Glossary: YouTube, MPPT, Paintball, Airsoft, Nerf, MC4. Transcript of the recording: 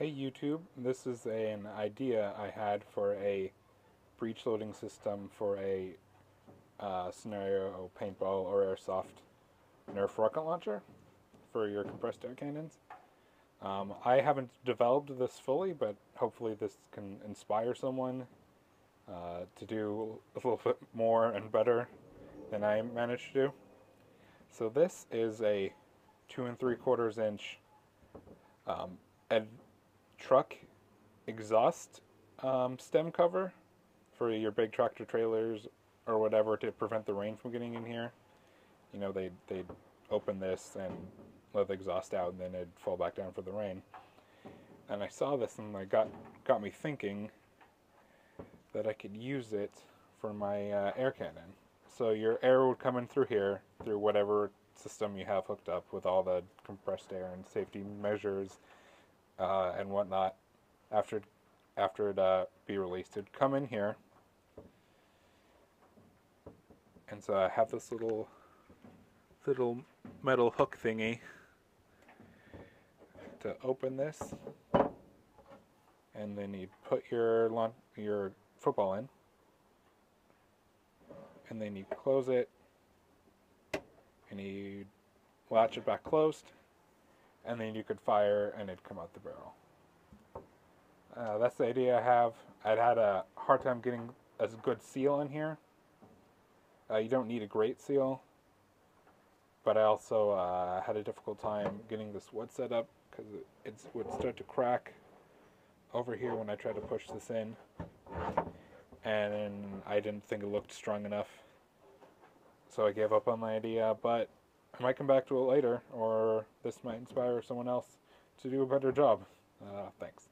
Hey YouTube, this is an idea I had for a breech loading system for a scenario paintball or airsoft Nerf rocket launcher for your compressed air cannons. I haven't developed this fully, but hopefully this can inspire someone to do a little bit more and better than I managed to do. So this is a 2 3/4 inch truck exhaust stem cover for your big tractor trailers or whatever to prevent the rain from getting in here. You know, they'd open this and let the exhaust out, and then it'd fall back down for the rain. And I saw this and it got me thinking that I could use it for my air cannon. So your air would come in through here, through whatever system you have hooked up with all the compressed air and safety measures and whatnot. After it be released, it'd come in here, and so I have this little metal hook thingy to open this, and then you put your football in, and then you close it, and you latch it back closed. And then you could fire and it'd come out the barrel. That's the idea I have. I'd had a hard time getting a good seal in here. You don't need a great seal, but I also had a difficult time getting this wood set up because it would start to crack over here when I tried to push this in, and I didn't think it looked strong enough, so I gave up on the idea. But I might come back to it later, or this might inspire someone else to do a better job. Thanks.